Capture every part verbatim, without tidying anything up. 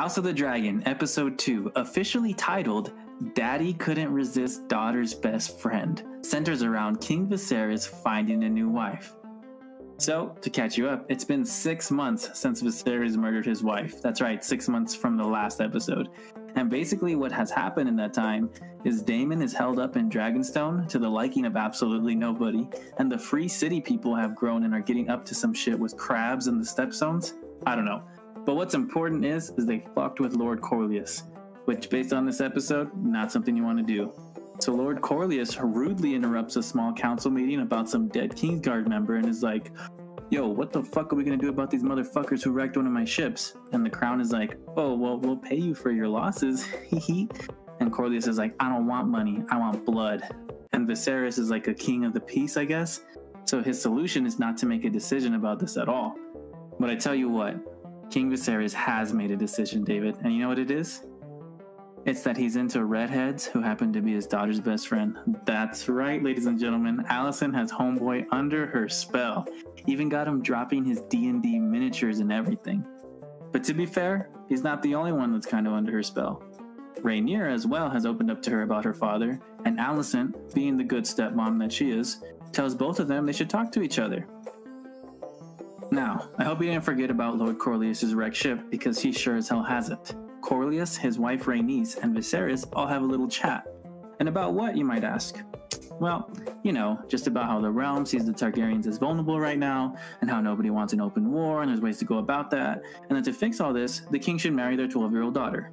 House of the Dragon, Episode two, officially titled Daddy Couldn't Resist Daughter's Best Friend, centers around King Viserys finding a new wife. So, to catch you up, it's been six months since Viserys murdered his wife. That's right, six months from the last episode. And basically what has happened in that time is Daemon is held up in Dragonstone to the liking of absolutely nobody, and the free city people have grown and are getting up to some shit with crabs and the Stepstones. I don't know. But what's important is, is they fucked with Lord Corlys, which based on this episode, not something you want to do. So Lord Corlys rudely interrupts a small council meeting about some dead Kingsguard member and is like, yo, what the fuck are we going to do about these motherfuckers who wrecked one of my ships? And the crown is like, oh, well, we'll pay you for your losses. And Corlys is like, I don't want money. I want blood. And Viserys is like a king of the peace, I guess. So his solution is not to make a decision about this at all. But I tell you what, King Viserys has made a decision, David. And you know what it is? It's that he's into redheads who happen to be his daughter's best friend. That's right, ladies and gentlemen. Alicent has homeboy under her spell. Even got him dropping his D and D miniatures and everything. But to be fair, he's not the only one that's kind of under her spell. Rhaenyra as well has opened up to her about her father, and Alicent, being the good stepmom that she is, tells both of them they should talk to each other. Now, I hope you didn't forget about Lord Corlys' wrecked ship, because he sure as hell hasn't. Corlys, his wife Rhaenys, and Viserys all have a little chat. And about what, you might ask? Well, you know, just about how the realm sees the Targaryens as vulnerable right now, and how nobody wants an open war, and there's ways to go about that, and that to fix all this, the king should marry their twelve-year-old daughter.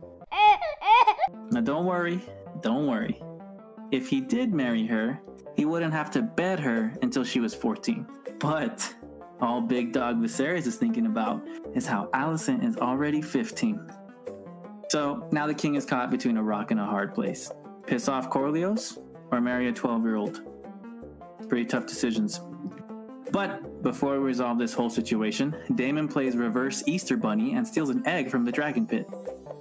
Now don't worry, don't worry. If he did marry her, he wouldn't have to bed her until she was fourteen. But all Big Dog Viserys is thinking about is how Alicent is already fifteen. So now the king is caught between a rock and a hard place. Piss off Corlys or marry a twelve-year-old. Pretty tough decisions. But before we resolve this whole situation, Daemon plays reverse Easter Bunny and steals an egg from the dragon pit.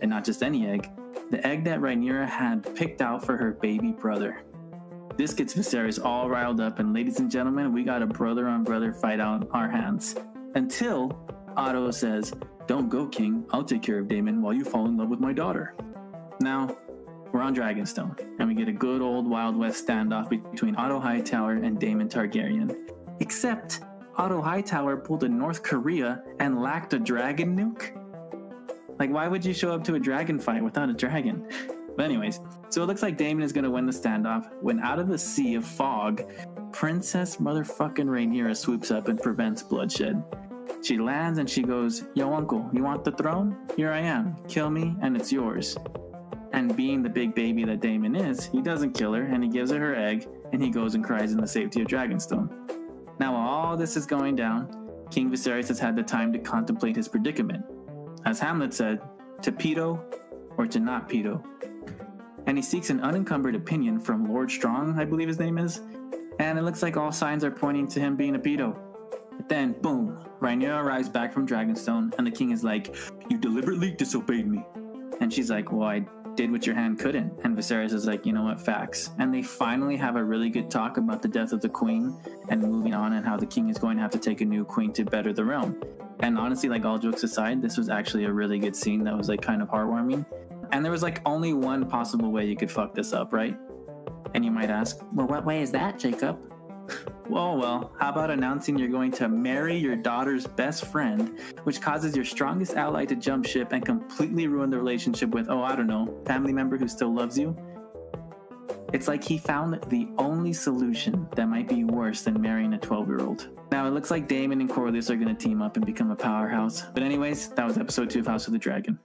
And not just any egg, the egg that Rhaenyra had picked out for her baby brother. This gets Viserys all riled up, and ladies and gentlemen, we got a brother-on-brother fight on our hands. Until Otto says, "Don't go, King. I'll take care of Daemon while you fall in love with my daughter." Now, we're on Dragonstone, and we get a good old Wild West standoff between Otto Hightower and Daemon Targaryen. Except, Otto Hightower pulled a North Korea and lacked a dragon nuke? Like, why would you show up to a dragon fight without a dragon? But anyways, so it looks like Daemon is going to win the standoff when out of the sea of fog, Princess motherfucking Rhaenyra swoops up and prevents bloodshed. She lands and she goes, "Yo, uncle, you want the throne? Here I am. Kill me and it's yours." And being the big baby that Daemon is, he doesn't kill her and he gives her her egg, and he goes and cries in the safety of Dragonstone. Now while all this is going down, King Viserys has had the time to contemplate his predicament. As Hamlet said, to pedo or to not pedo. And he seeks an unencumbered opinion from Lord Strong, I believe his name is, and it looks like all signs are pointing to him being a pedo. But then, boom, Rhaenyra arrives back from Dragonstone, and the king is like, "You deliberately disobeyed me." And she's like, "Well, I did what your hand couldn't." And Viserys is like, "You know what, facts." And they finally have a really good talk about the death of the queen and moving on, and how the king is going to have to take a new queen to better the realm. And honestly, like, all jokes aside, this was actually a really good scene that was like kind of heartwarming. And there was like only one possible way you could fuck this up, right? And you might ask, "Well, what way is that, Jacob?" Well, well, how about announcing you're going to marry your daughter's best friend, which causes your strongest ally to jump ship and completely ruin the relationship with, oh, I don't know, family member who still loves you? It's like he found the only solution that might be worse than marrying a twelve-year-old. Now, it looks like Daemon and Corlys are going to team up and become a powerhouse. But anyways, that was episode two of House of the Dragon.